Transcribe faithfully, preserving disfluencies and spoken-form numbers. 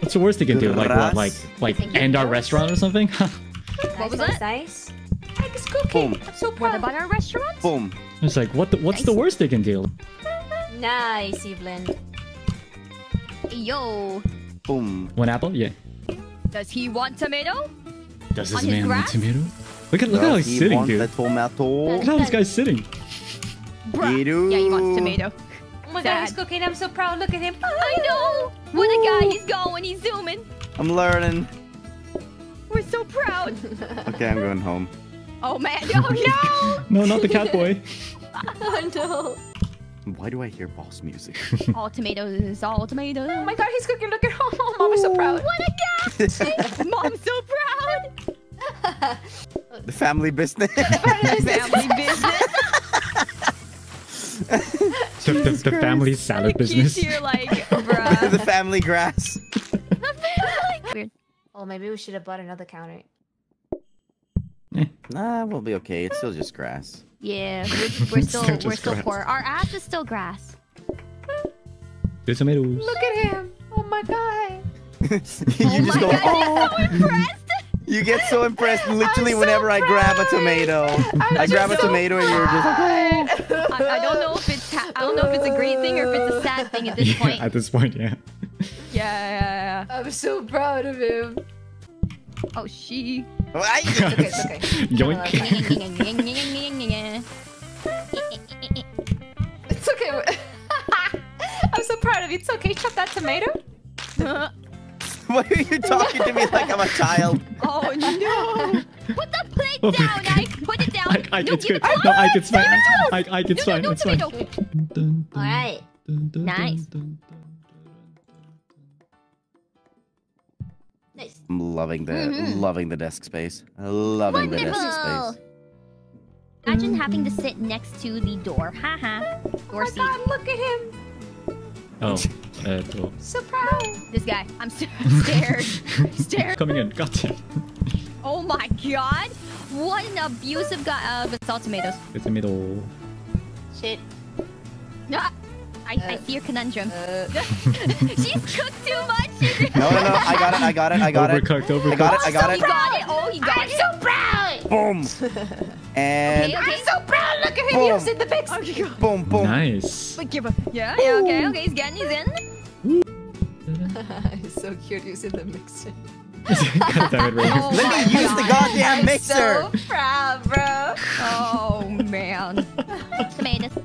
What's the worst they can do? Like what? Like like end our restaurant or something? What was that? Ice. Ike is cooking. Boom. I'm so proud about our restaurant. Boom. It's like what? The, what's nice. The worst they can do? Nice, Eveland. Yo. Boom. One apple? Yeah. Does he want tomato? Does this man grass? want tomato? Look at look Does at how he's he sitting, dude. Look at how this guy's sitting. Bruh. Yeah, he wants tomato. Oh my god, he's cooking. I'm so proud. Look at him. I know. What a guy. He's going. He's zooming. I'm learning. We're so proud. Okay, I'm going home. Oh, man. Oh, no. No, not the cat boy. Oh, no. Why do I hear boss music? All tomatoes. All tomatoes. Oh, my god. He's cooking. Look at home. Mom, we're so proud. What a guy. Mom's so proud. The family business. The family business. Family business. The, the, the family salad business. Here, like, bruh. The family grass. Weird. Well, maybe we should have bought another counter. Eh. Nah, we'll be okay. It's still just grass. Yeah, we're, we're still we're grass. still poor. Our ass is still grass. The tomatoes. Look at him! Oh my god! you oh just my go. God, oh. I'm so impressed. You get so impressed literally so whenever proud. I grab a tomato. I'm I grab so a tomato proud. and you're just like, oh. I, I don't know if it's I don't know if it's a great thing or if it's a sad thing at this yeah, point. At this point, yeah. yeah. Yeah, yeah, I'm so proud of him. Oh, she. It's okay, it's okay. Yoink. It's okay. I'm so proud of you. It's okay. Chop that tomato. Why are you talking to me like I'm a child? Oh no! Put the plate oh, down, Ike! Put it down! Ike, Ike, no, it's good. It no, Ike, it's fine. Ike, Ike, it's no, fine. No, no, it's fine. Alright. Nice. Nice. I'm loving the, mm-hmm. loving the desk space. Loving Wonderful. the desk space. Imagine having to sit next to the door. Haha. Door seat. Oh my god, look at him! Oh, uh, cool. Surprise! This guy, I'm scared. Scared. Coming in, got it. Oh my god! What an abusive guy of uh, salt tomatoes. It's in the middle. Shit. No, I, uh, I see your conundrum. Uh, She's cooked too much. No, no, no! I got it! I got it! I got overcooked, it! Overcooked! Overcooked! I got it! I got, oh, it. So got it! Oh, you got I'm it! I'm so proud! Boom! And okay, okay. I'm so proud! Look at him boom. using the big stick! Oh, boom, boom! Nice! But give up. Yeah, yeah, okay, okay, he's getting, he's in. He's so cute using the mixer. God damn it, oh Let me use God. the goddamn mixer! I'm so proud, bro! Oh, man. Tomatoes.